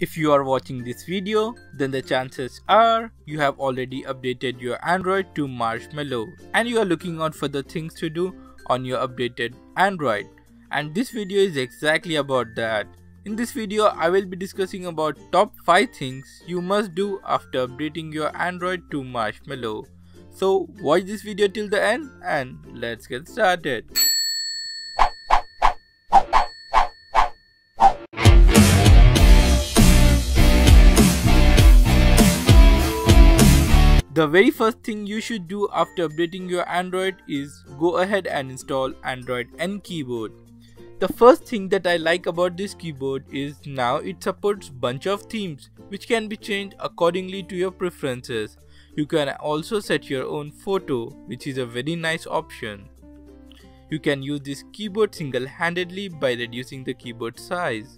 If you are watching this video, then the chances are you have already updated your Android to Marshmallow and you are looking out for the things to do on your updated Android. And this video is exactly about that. In this video, I will be discussing about top 5 things you must do after updating your Android to Marshmallow. So watch this video till the end and let's get started. The very first thing you should do after updating your Android is go ahead and install Android N keyboard. The first thing that I like about this keyboard is now it supports bunch of themes which can be changed accordingly to your preferences. You can also set your own photo, which is a very nice option. You can use this keyboard single-handedly by reducing the keyboard size.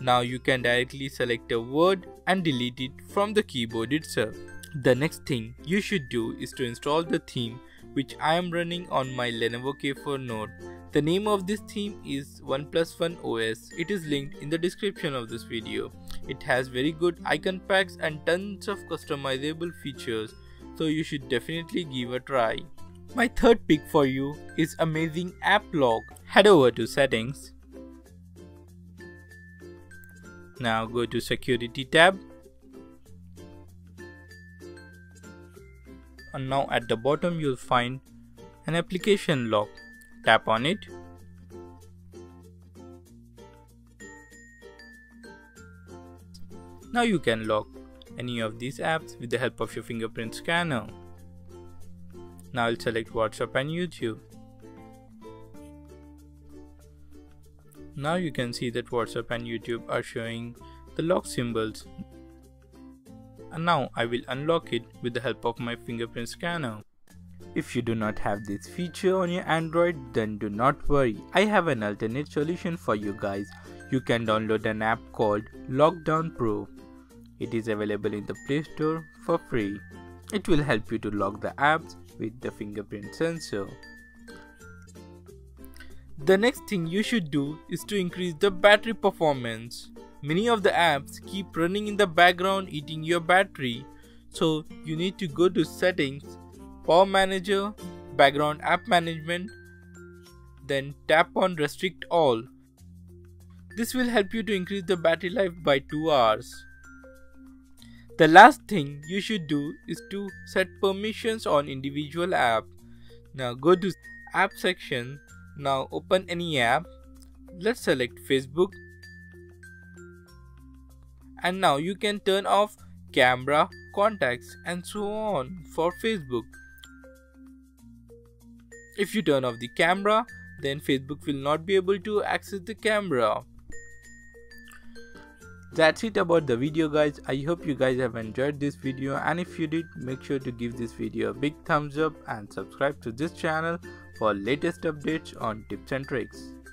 Now you can directly select a word and delete it from the keyboard itself. The next thing you should do is to install the theme which I am running on my Lenovo K4 Note. The name of this theme is OnePlus One OS. It is linked in the description of this video. It has very good icon packs and tons of customizable features, so you should definitely give a try. My third pick for you is amazing app lock. Head over to settings. Now go to security tab. And now at the bottom you'll find an application lock. Tap on it. Now you can lock any of these apps with the help of your fingerprint scanner. Now I'll select WhatsApp and YouTube. Now you can see that WhatsApp and YouTube are showing the lock symbols. And now I will unlock it with the help of my fingerprint scanner. If you do not have this feature on your Android, then do not worry. I have an alternate solution for you guys. You can download an app called Lockdown Pro. It is available in the Play Store for free. It will help you to lock the apps with the fingerprint sensor. The next thing you should do is to increase the battery performance. Many of the apps keep running in the background eating your battery, so you need to go to settings, power manager, background app management, then tap on restrict all. This will help you to increase the battery life by 2 hours. The last thing you should do is to set permissions on individual app. Now go to app section. Now open any app, let's select Facebook, and now you can turn off camera, contacts and so on for Facebook. If you turn off the camera, then Facebook will not be able to access the camera. That's it about the video guys. I hope you guys have enjoyed this video, and if you did, make sure to give this video a big thumbs up and subscribe to this channel for latest updates on tips and tricks.